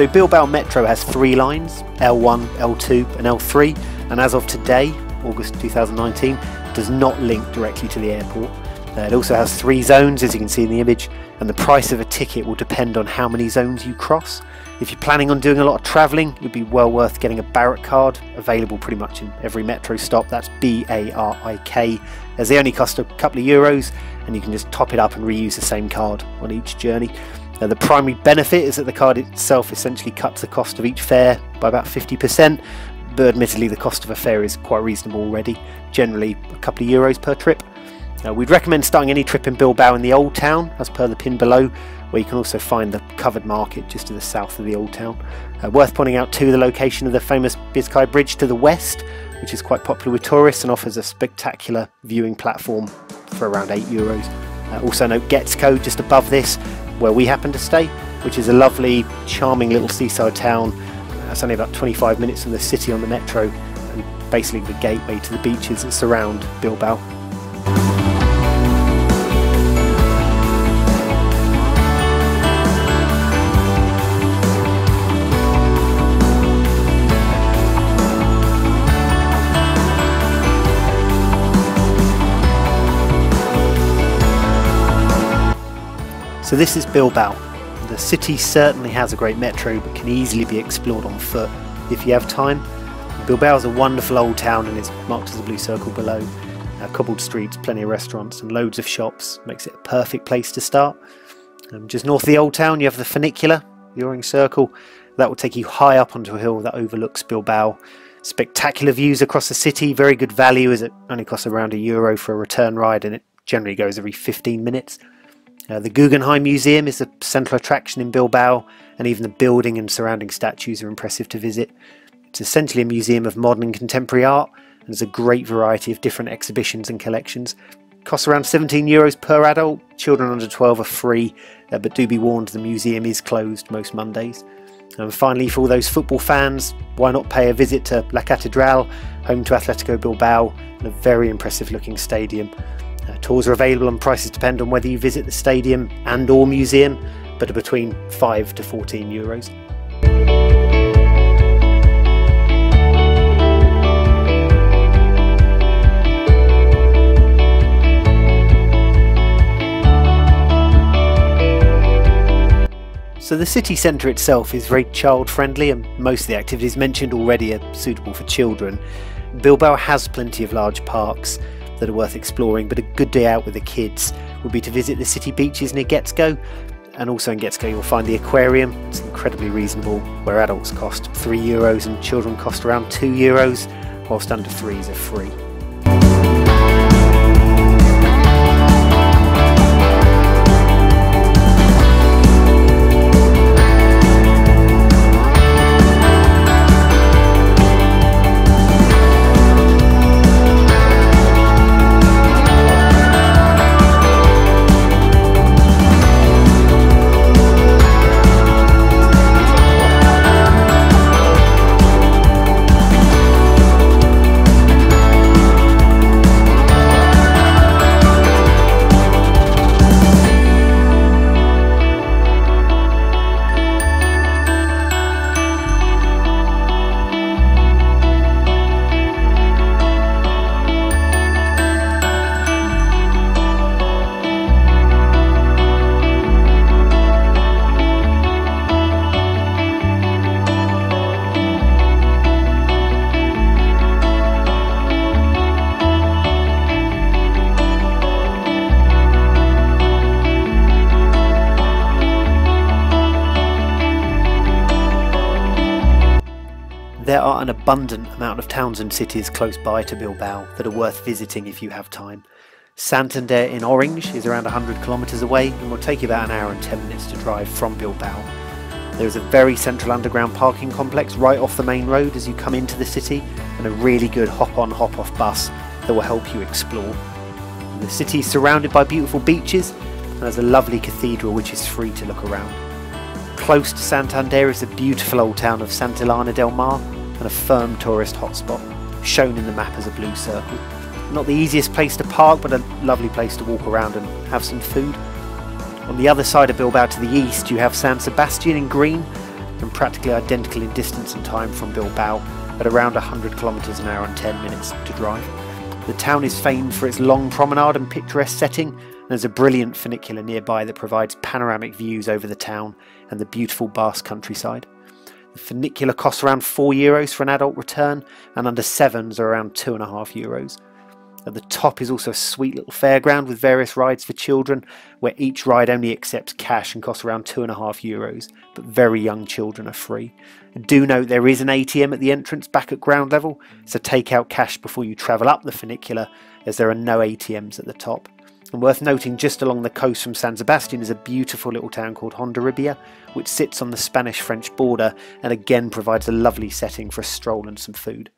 So Bilbao Metro has three lines, L1, L2 and L3, and as of today, August 2019, does not link directly to the airport. It also has three zones, as you can see in the image, and the price of a ticket will depend on how many zones you cross. If you're planning on doing a lot of travelling, it would be well worth getting a Barik card, available pretty much in every metro stop. That's B-A-R-I-K, as they only cost a couple of euros, and you can just top it up and reuse the same card on each journey. Now, the primary benefit is that the card itself essentially cuts the cost of each fare by about 50%, but admittedly the cost of a fare is quite reasonable already, generally a couple of euros per trip. Now, we'd recommend starting any trip in Bilbao in the Old Town, as per the pin below, where you can also find the covered market just to the south of the Old Town. Worth pointing out too, the location of the famous Bizkaia Bridge to the west, which is quite popular with tourists and offers a spectacular viewing platform for around 8 euros. Also note Getxo just above this, where we happen to stay, which is a lovely, charming little seaside town. That's only about 25 minutes from the city on the metro, and basically the gateway to the beaches that surround Bilbao. So this is Bilbao. The city certainly has a great metro, but can easily be explored on foot if you have time. Bilbao is a wonderful old town and is marked as a blue circle below. Cobbled streets, plenty of restaurants and loads of shops makes it a perfect place to start. Just north of the old town you have the funicular, the orange circle. That will take you high up onto a hill that overlooks Bilbao. Spectacular views across the city, very good value as it only costs around €1 for a return ride, and it generally goes every 15 minutes. The Guggenheim Museum is the central attraction in Bilbao, and even the building and surrounding statues are impressive to visit. It's essentially a museum of modern and contemporary art, and there's a great variety of different exhibitions and collections. It costs around 17 euros per adult, children under 12 are free, but do be warned the museum is closed most Mondays. And finally, for all those football fans, why not pay a visit to La Catedral, home to Athletic Bilbao, and a very impressive looking stadium. Tours are available and prices depend on whether you visit the stadium and or museum, but are between 5 to 14 euros. So the city centre itself is very child friendly, and most of the activities mentioned already are suitable for children. Bilbao has plenty of large parks that are worth exploring, but a good day out with the kids would be to visit the city beaches near Getxo, and also in Getxo you'll find the aquarium. It's incredibly reasonable, where adults cost €3 and children cost around €2, whilst under 3s are free. There are an abundant amount of towns and cities close by to Bilbao that are worth visiting if you have time. Santander in orange is around 100 kilometres away and will take you about an hour and 10 minutes to drive from Bilbao. There is a very central underground parking complex right off the main road as you come into the city, and a really good hop-on hop-off bus that will help you explore. And the city is surrounded by beautiful beaches and has a lovely cathedral which is free to look around. Close to Santander is the beautiful old town of Santillana del Mar, and a firm tourist hotspot, shown in the map as a blue circle. Not the easiest place to park, but a lovely place to walk around and have some food. On the other side of Bilbao to the east you have San Sebastián in green, and practically identical in distance and time from Bilbao, at around 100 kilometers an hour and 10 minutes to drive. The town is famed for its long promenade and picturesque setting, and there's a brilliant funicular nearby that provides panoramic views over the town and the beautiful Basque countryside. The funicular costs around €4 for an adult return, and under 7s are around €2.50. At the top is also a sweet little fairground with various rides for children, where each ride only accepts cash and costs around €2.50, but very young children are free. And do note there is an ATM at the entrance back at ground level, so take out cash before you travel up the funicular, as there are no ATMs at the top. And worth noting, just along the coast from San Sebastián is a beautiful little town called Hondarribia, which sits on the Spanish-French border and again provides a lovely setting for a stroll and some food.